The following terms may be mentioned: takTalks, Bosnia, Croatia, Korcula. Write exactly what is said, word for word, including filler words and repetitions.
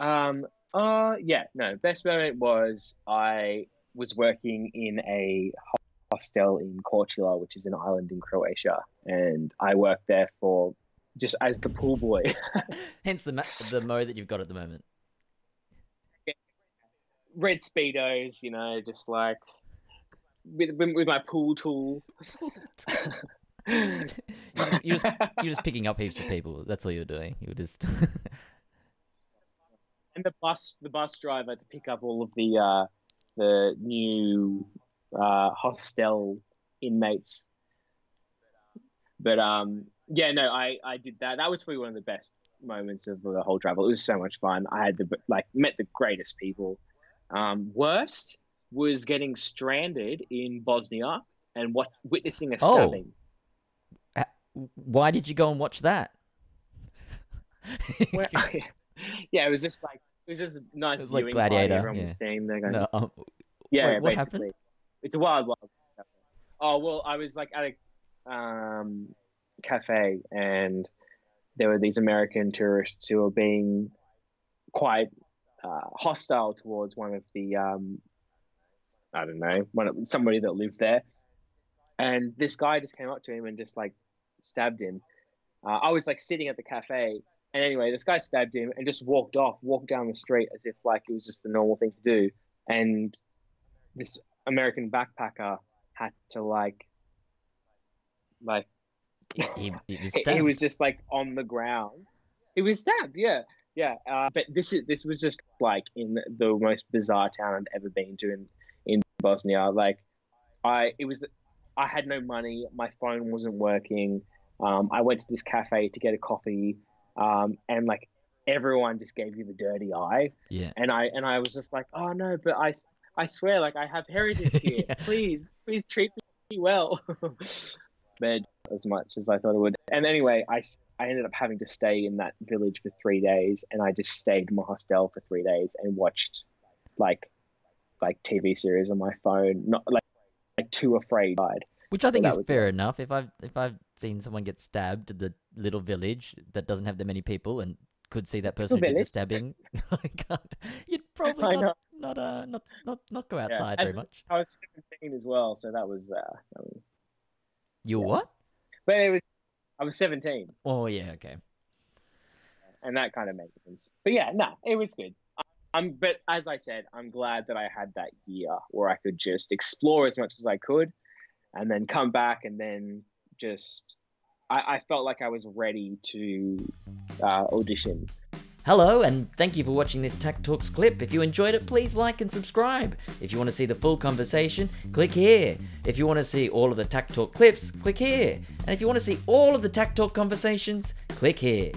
Um, uh, yeah, no. Best moment was I was working in a hostel in Korcula, which is an island in Croatia, and I worked there for just as the pool boy. Hence the the mo that you've got at the moment. Red Speedos, you know, just like with with my pool tool. you're, just, you're, just, you're just picking up heaps of people. That's all you're doing. You were just. And the bus, the bus driver to pick up all of the uh, the new uh, hostel inmates. But um, yeah, no, I I did that. That was probably one of the best moments of the whole travel. It was so much fun. I had the like met the greatest people. Um, worst was getting stranded in Bosnia and what witnessing a stabbing. Oh. Why did you go and watch that? Well, yeah. Yeah, it was just like it was just a nice viewing like Gladiator. Everyone yeah. was seeing they're going. No, um, yeah, wait, what basically, happened? It's a wild, wild. Oh well, I was like at a um, cafe and there were these American tourists who were being quite uh, hostile towards one of the um, I don't know one of, somebody that lived there, and this guy just came up to him and just like stabbed him. Uh, I was like sitting at the cafe. And anyway, this guy stabbed him and just walked off, walked down the street as if like it was just the normal thing to do. And this American backpacker had to like, like, he, he was, he was just like on the ground. He was stabbed, yeah, yeah. Uh, but this is this was just like in the most bizarre town I've ever been to in in Bosnia. Like, I it was I had no money, my phone wasn't working. Um, I went to this cafe to get a coffee. Um, and like everyone just gave you the dirty eye, yeah. And I and I was just like, oh no, but I, I swear, like I have heritage here. Yeah. Please, please treat me well. But as much as I thought it would. And anyway, I I ended up having to stay in that village for three days, and I just stayed in my hostel for three days and watched, like, like T V series on my phone. Not like like too afraid. Which I think so is fair like, enough. If I've if I've seen someone get stabbed in the little village that doesn't have that many people and could see that person who did the stabbing, I can't, you'd probably not not, uh, not not not go outside yeah, very much. I was seventeen as well, so that was. Uh, I mean, you were yeah. what? But it was, I was seventeen. Oh yeah, okay. And that kind of makes sense. But yeah, no, it was good. I'm, but as I said, I'm glad that I had that year where I could just explore as much as I could. And then come back and then just, I, I felt like I was ready to uh, audition. Hello, and thank you for watching this takTalks clip. If you enjoyed it, please like and subscribe. If you want to see the full conversation, click here. If you want to see all of the takTalk clips, click here. And if you want to see all of the takTalk conversations, click here.